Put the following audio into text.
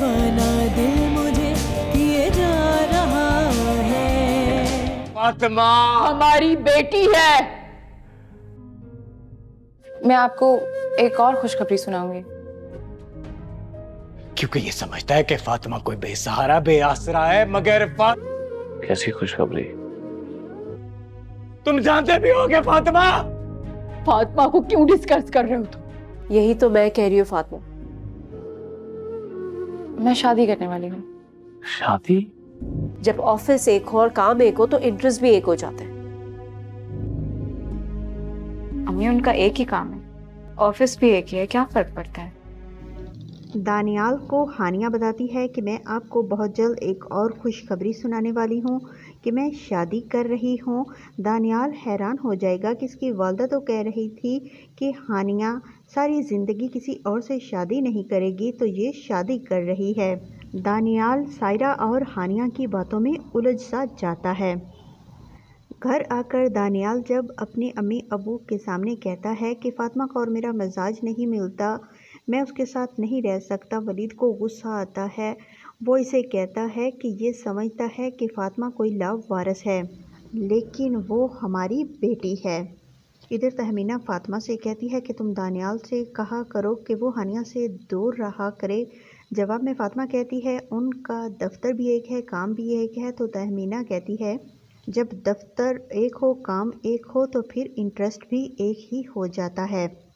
दीवाना दिल मुझे किए जा रहा है। फातिमा हमारी बेटी है। मैं आपको एक और खुशखबरी सुनाऊंगी। क्योंकि ये समझता है कि फातिमा कोई बेसहारा बेआसरा है, मगर कैसी खुशखबरी? तुम जानते भी होगे फातिमा। फातिमा को क्यों डिस्कस कर रहे हो तुम? यही तो मैं कह रही हूँ फातिमा, मैं शादी करने वाली हूँ। शादी? जब ऑफिस एक हो और काम एक हो तो इंटरेस्ट भी एक हो जाता है। अम्मी उनका एक ही काम है, ऑफिस भी एक ही है, क्या फर्क पड़ता है? दानियाल को हानिया बताती है कि मैं आपको बहुत जल्द एक और खुशखबरी सुनाने वाली हूँ कि मैं शादी कर रही हूँ। दानियाल हैरान हो जाएगा कि इसकी वालदा तो कह रही थी कि हानिया सारी ज़िंदगी किसी और से शादी नहीं करेगी, तो ये शादी कर रही है। दानियाल सायरा और हानिया की बातों में उलझ सा जाता है। घर आकर दानियाल जब अपनी अम्मी अबू के सामने कहता है कि फ़ातिमा का और मेरा मिजाज नहीं मिलता, मैं उसके साथ नहीं रह सकता, वलीद को गुस्सा आता है। वो इसे कहता है कि ये समझता है कि फ़ातिमा कोई लावारिस है, लेकिन वो हमारी बेटी है। इधर तहमीना फ़ातिमा से कहती है कि तुम दानियाल से कहा करो कि वो हानिया से दूर रहा करे। जवाब में फ़ातिमा कहती है उनका दफ्तर भी एक है, काम भी एक है। तो तहमीना कहती है जब दफ्तर एक हो, काम एक हो, तो फिर इंटरेस्ट भी एक ही हो जाता है।